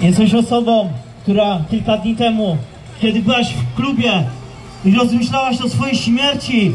Jesteś osobą, która kilka dni temu, kiedy byłaś w klubie i rozmyślałaś o swojej śmierci,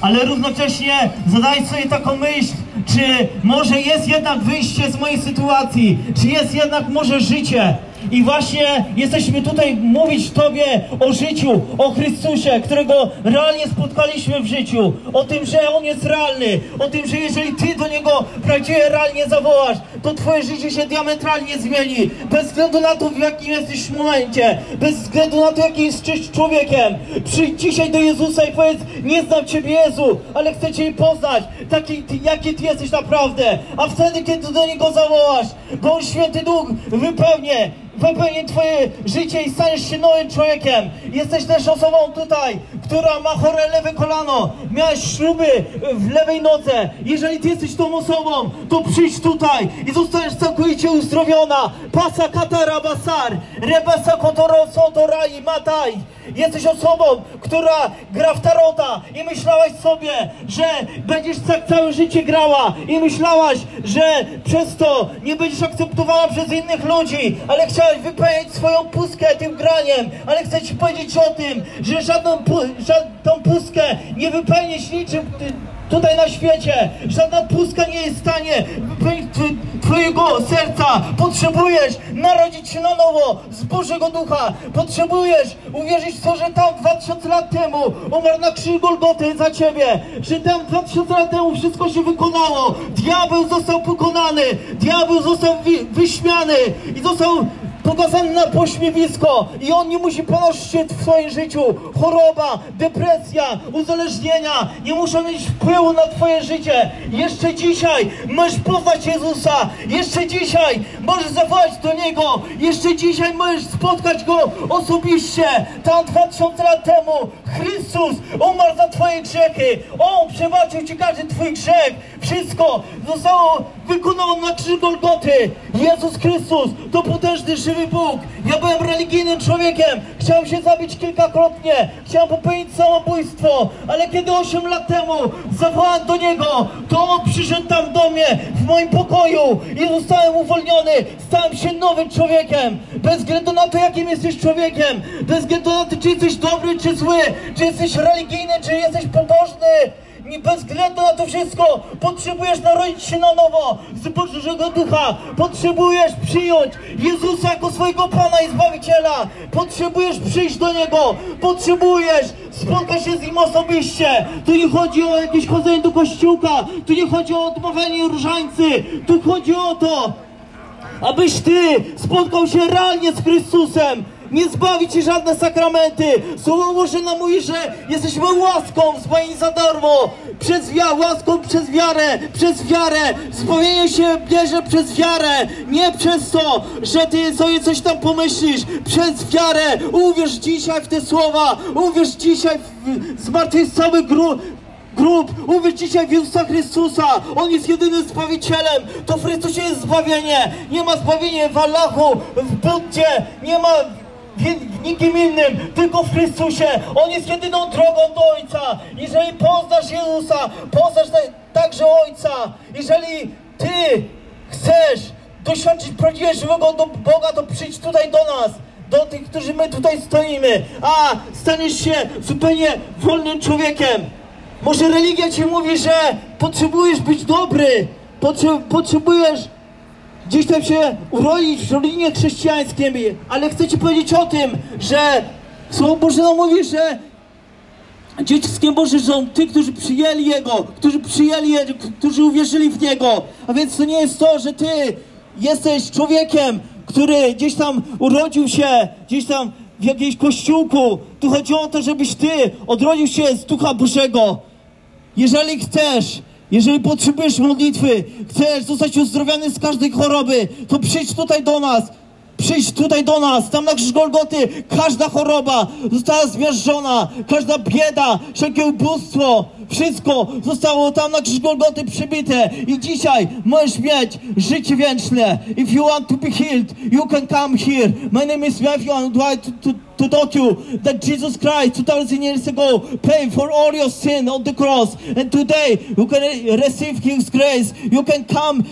ale równocześnie zadaj sobie taką myśl, czy może jest jednak wyjście z mojej sytuacji, czy jest jednak może życie. I właśnie jesteśmy tutaj mówić Tobie o życiu, o Chrystusie, którego realnie spotkaliśmy w życiu, o tym, że On jest realny, o tym, że jeżeli Ty do Niego prawdziwie realnie zawołasz, to Twoje życie się diametralnie zmieni, bez względu na to, w jakim jesteś momencie, bez względu na to, jakim jesteś człowiekiem. Przyjdź dzisiaj do Jezusa i powiedz: nie znam Ciebie, Jezu, ale chcę Cię poznać, taki, jaki Ty jesteś naprawdę, a wtedy, kiedy do Niego zawołasz, bo On, Święty Duch, wypełni Twoje życie i staniesz się nowym człowiekiem. Jesteś też osobą tutaj, która ma chore lewe kolano. Miałeś śruby w lewej nodze. Jeżeli Ty jesteś tą osobą, to przyjdź tutaj i zostaniesz całkowicie uzdrowiona. Pasa katara basar, rebasa kotoro sotorali mataj. Jesteś osobą, która gra w tarota i myślałaś sobie, że będziesz tak całe życie grała i myślałaś, że przez to nie będziesz akceptowana przez innych ludzi, ale chciałaś wypełnić swoją pustkę tym graniem, ale chcę Ci powiedzieć o tym, że żadną pustkę nie wypełnisz niczym tutaj na świecie. Żadna pustka nie jest w stanie wypełnić Twojego serca. Potrzebujesz narodzić się na nowo z Bożego Ducha. Potrzebujesz uwierzyć w to, że tam 2000 lat temu umarł na krzyżu Golgoty za Ciebie. Że tam 2000 lat temu wszystko się wykonało. Diabeł został pokonany. Diabeł został wyśmiany. I został pokazany na pośmiewisko i on nie musi ponosić się w swoim życiu. Choroba, depresja, uzależnienia nie muszą mieć wpływu na Twoje życie. Jeszcze dzisiaj możesz poznać Jezusa. Jeszcze dzisiaj możesz zawołać do Niego. Jeszcze dzisiaj możesz spotkać Go osobiście. Tam 2000 lat temu Chrystus umarł za Twoje grzechy. On przebaczył Ci każdy Twój grzech. Wszystko zostało wykonane na krzyżu Golgoty. Jezus Chrystus to potężny żywy Bóg. Ja byłem religijnym człowiekiem, chciałem się zabić kilkakrotnie, chciałem popełnić samobójstwo, ale kiedy 8 lat temu zawołałem do Niego, to On przyszedł tam do mnie, w moim pokoju i zostałem uwolniony, stałem się nowym człowiekiem. Bez względu na to, jakim jesteś człowiekiem, bez względu na to, czy jesteś dobry, czy zły, czy jesteś religijny, czy jesteś pobożny, bez względu na to wszystko potrzebujesz narodzić się na nowo z Bożego Ducha. Potrzebujesz przyjąć Jezusa jako swojego Pana i Zbawiciela. Potrzebujesz przyjść do Niego. Potrzebujesz spotkać się z Nim osobiście. Tu nie chodzi o jakieś chodzenie do kościółka. Tu nie chodzi o odmawianie różańcy. Tu chodzi o to, abyś Ty spotkał się realnie z Chrystusem. Nie zbawi Ci żadne sakramenty. Słowo Boże nam mówi, że jesteśmy łaską zbawieni za darmo. Łaską przez wiarę. Przez wiarę. Zbawienie się bierze przez wiarę. Nie przez to, że Ty sobie coś tam pomyślisz. Przez wiarę. Uwierz dzisiaj w te słowa. Uwierz dzisiaj w zmartwychwstały grób. Uwierz dzisiaj w Jezusa Chrystusa. On jest jedynym Zbawicielem. To w Chrystusie jest zbawienie. Nie ma zbawienia w Allahu, w Buddzie. Nie ma w nikim innym, tylko w Chrystusie. On jest jedyną drogą do Ojca. Jeżeli poznasz Jezusa, poznasz także Ojca. Jeżeli Ty chcesz doświadczyć prawdziwie żywego Boga, to przyjdź tutaj do nas, do tych, którzy my tutaj stoimy, a staniesz się zupełnie wolnym człowiekiem. Może religia Ci mówi, że potrzebujesz być dobry, potrzebujesz gdzieś tam się urodzić w rodzinie chrześcijańskiej, ale chcę Ci powiedzieć o tym, że Słowo Boże nam mówi, że dzieckiem Bożym są Ty, którzy przyjęli Jego, którzy uwierzyli w Niego. A więc to nie jest to, że Ty jesteś człowiekiem, który gdzieś tam urodził się, gdzieś tam w jakimś kościółku. Tu chodzi o to, żebyś Ty odrodził się z Ducha Bożego. Jeżeli chcesz, jeżeli potrzebujesz modlitwy, chcesz zostać uzdrowiony z każdej choroby, to przyjdź tutaj do nas. Przyjdź tutaj do nas, tam na krzyż Golgoty każda choroba została zmierzona, każda bieda, wszelkie ubóstwo, Wszystko zostało tam na krzyż Golgoty przybite i dzisiaj możesz mieć życie wieczne. If you want to be healed, you can come here. My name is Matthew and I would like to taught you that Jesus Christ 2,000 years ago paid for all your sin on the cross, and today you can receive His grace. You can come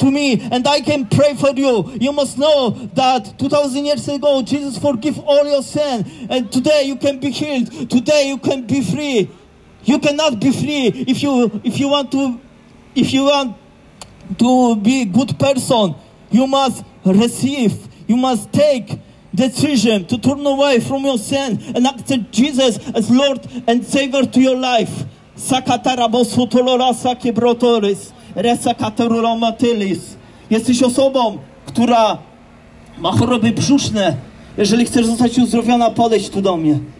to me and I can pray for you. You must know that 2,000 years ago Jesus forgive all your sin, and today you can be healed. Today you can be free. You cannot be free if you want to be a good person. You must receive. You must take decision to turn away from your sin and accept Jesus as Lord and Savior to your life. Jesteś osobą, która ma choroby brzuszne. Jeżeli chcesz zostać uzdrowiona, podejdź tu do mnie.